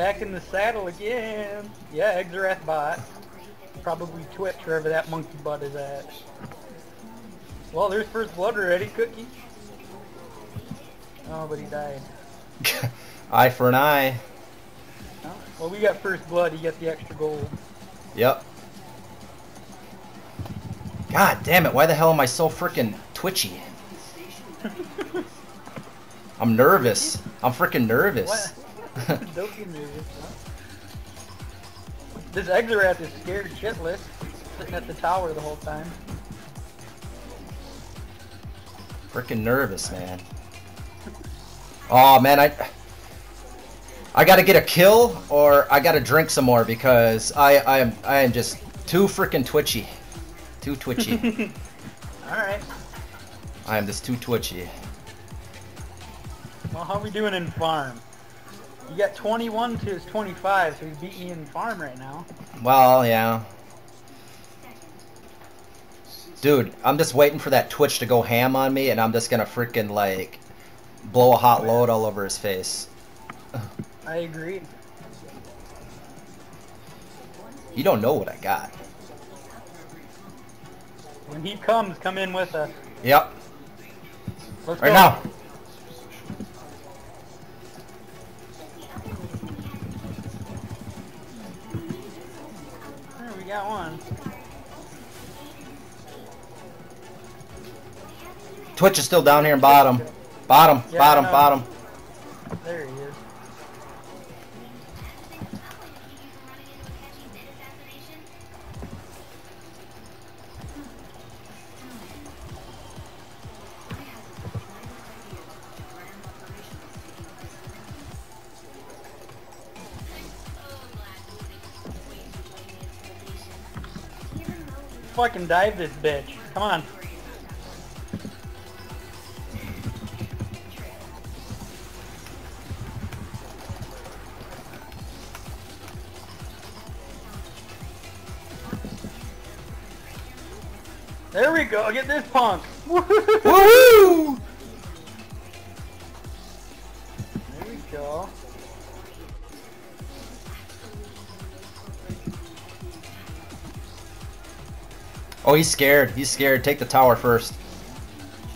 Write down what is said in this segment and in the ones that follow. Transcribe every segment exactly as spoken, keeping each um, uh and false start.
Back in the saddle again. Yeah, Exorath Bot. Probably Twitch, wherever that monkey butt is at. Well, there's first blood already, Cookie. Oh, but he died. Eye for an eye. Well, we got first blood, you got the extra gold. Yep. God damn it, why the hell am I so frickin' twitchy? I'm nervous. I'm frickin' nervous. Don't be nervous, huh? This Exorath is scared shitless, sitting at the tower the whole time. Frickin' nervous, man. Oh man, I I gotta get a kill or I gotta drink some more because I I am I am just too frickin' twitchy, too twitchy. All right. I am just too twitchy. Well, how are we doing in farm? You got twenty-one to his twenty-five, so he's beating you in farm right now. Well, yeah. Dude, I'm just waiting for that Twitch to go ham on me, and I'm just gonna frickin' like blow a hot load all over his face. I agree. You don't know what I got. When he comes, come in with us. Yep. Let's right go. Now. There, we got one. Twitch is still down here in bottom. Bottom, yeah, bottom, bottom. There he is. Fucking dive this bitch. Come on. There we go. Get this punk. Woohoo! There we go. Oh, he's scared. He's scared. Take the tower first.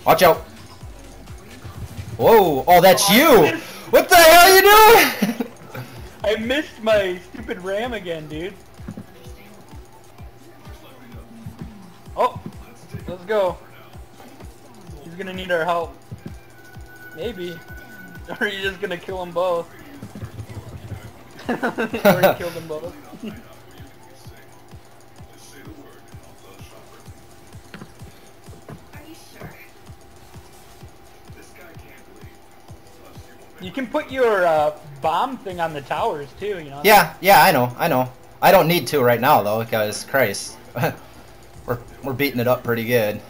Watch out. Whoa. Oh, that's oh, you. Missed. What the hell are you doing? I missed my stupid ram again, dude. Oh. Let's go. He's going to need our help. Maybe. Or he's just going to kill them both. Or he killed them both. You can put your uh, bomb thing on the towers too, you know? Yeah, yeah, I know, I know. I don't need to right now though, because Christ, we're we're beating it up pretty good.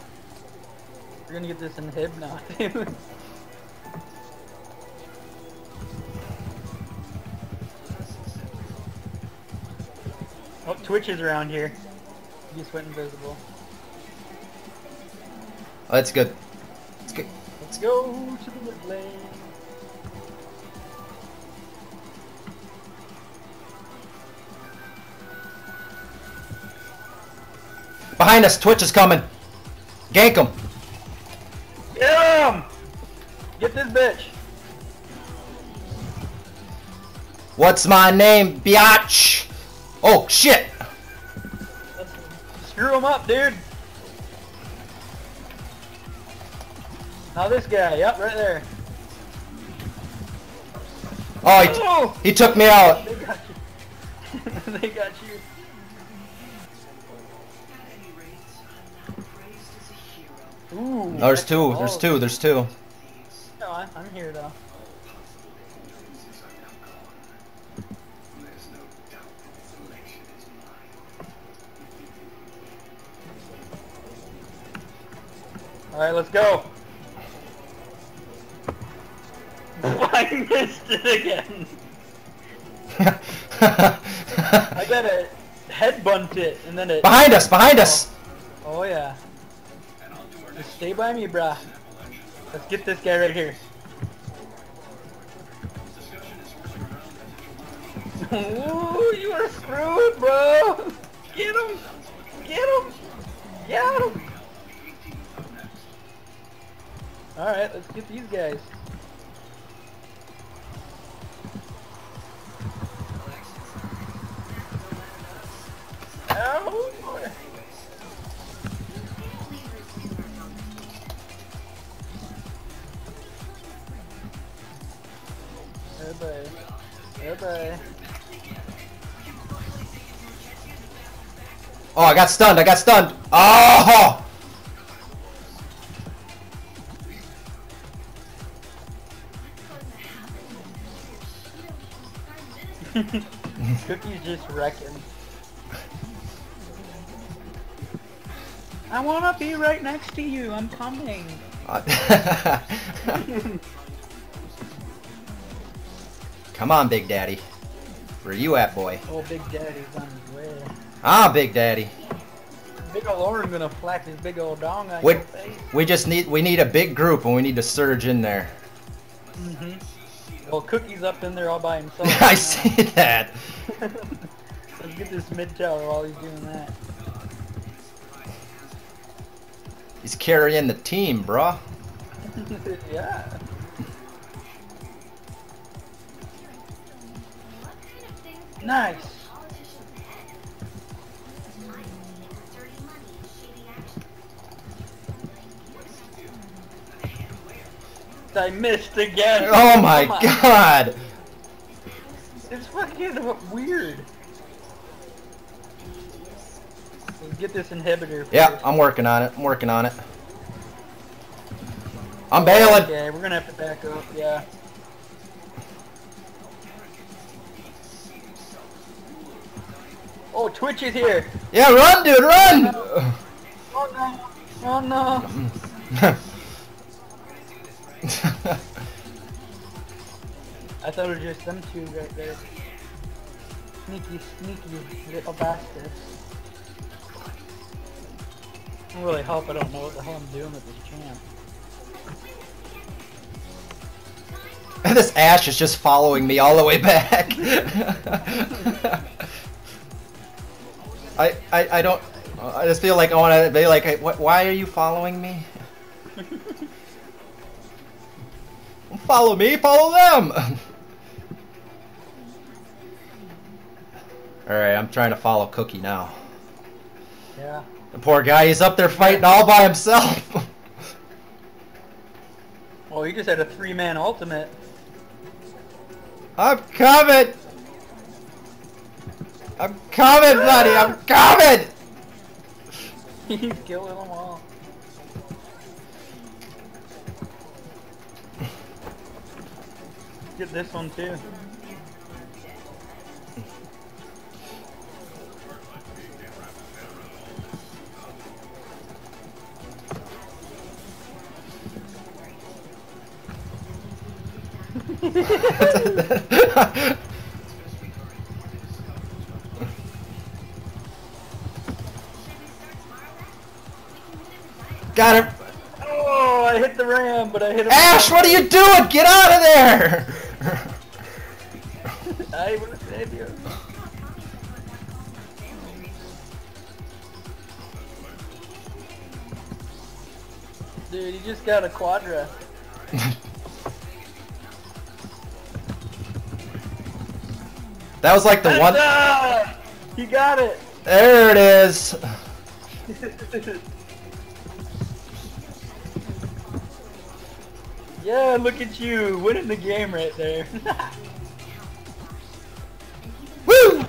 We're gonna get this inhib now. Oh, Twitch is around here. He just went invisible. Oh, that's good. That's good. Let's go to the mid lane. Behind us, Twitch is coming. Gank him. Get him! Get this bitch. What's my name, biatch? Oh shit! Let's screw him up, dude. Now this guy, yep, right there. Oh, he, oh! he took me out. They got you. They got you. Ooh, no, there's two, cold. there's two, there's two. No, I, I'm here though. Alright, let's go. I missed it again. I gotta headbunt it and then it... Behind us, behind us! Oh yeah. Just stay by me, brah. Let's get this guy right here. Ooh, you are screwed, bro! Get him! Get him! Get him! Alright, let's get these guys. Ow! Oh boy. Oh boy. Oh, I got stunned, I got stunned! Oh! Cookie's just wrecking. I wanna be right next to you, I'm coming. Uh, Come on, Big Daddy. Where you at, boy? Oh, Big Daddy's on his way. Ah, Big Daddy. Big ol' Ornn gonna flack his big old dong on we, your face. We just need, we need a big group and we need to surge in there. Mm-hmm. Well, Cookie's up in there all by himself. I now. see that. Let's get this mid tower while he's doing that. He's carrying the team, bro. Yeah. Nice. I missed again. Oh my god. It's fucking weird. Get this inhibitor first. Yeah, I'm working on it. I'm working on it. I'm bailing. Okay, we're gonna have to back up. Yeah. Oh, Twitch is here. Yeah, run, dude, run! Oh no! Oh no! I thought it was just them two right there. Sneaky, sneaky little bastards. I really hope I don't know what the hell I'm doing with this champ. This Ash is just following me all the way back. I, I I don't. I just feel like I want to be like, hey, wh why are you following me? Don't follow me, follow them. All right, I'm trying to follow Cookie now. Yeah. The poor guy, he's up there fighting all by himself. Oh, he just had a three-man ultimate. I'm coming! I'm coming, buddy! I'm coming! He's killing them all. Get this one, too. Got him! Oh, I hit the ram, but I hit him. Ash, what are you doing? Get out of there! I want to save you. Dude, he just got a quadra. That was like the That's one. Uh, you got it. There it is. Yeah, look at you winning the game right there. Woo!